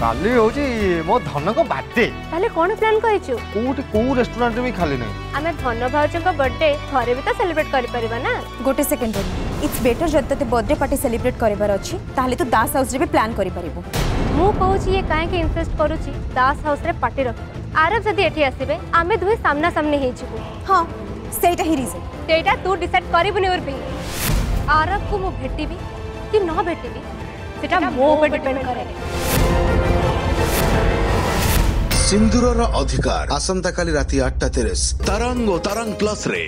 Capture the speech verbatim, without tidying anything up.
काली होची मो धन को बर्थडे ताले कोन प्लान करिचो कोठी को रेस्टोरेंट में खाली नै आमे धन भाउचो को बर्थडे थरे भी त सेलिब्रेट करि परबा ना गोटे सेकंड इट्स बेटर जते ते बर्थडे पार्टी सेलिब्रेट करिवार अछि ताले तो दास हाउस रे भी प्लान करि परबो मो कहूची ये काहे के इंसिस्ट करूची दास हाउस रे पार्टी रख आरब जदी एठी आसीबे आमे दुई सामना सामने हे छिबो हां सेटा ही रीजन सेटा तू डिसाइड करिबो नै उरबी आरब को मो भेटिबी कि न भेटिबी सेटा मो ऊपर डिपेंड करे सिंदूरर अधिकार आसंता काली राति आठटा तेरह तरंग ओ तरंग प्लस रे।